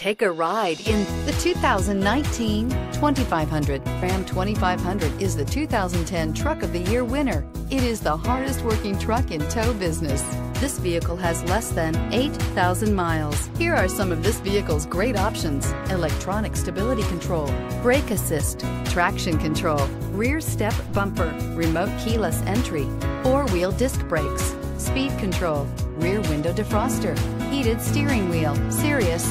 Take a ride in the 2019 2500. Ram 2500 is the 2010 Truck of the Year winner. It is the hardest working truck in tow business. This vehicle has less than 8,000 miles. Here are some of this vehicle's great options: electronic stability control, brake assist, traction control, rear step bumper, remote keyless entry, four-wheel disc brakes, speed control, rear window defroster, heated steering wheel, Sirius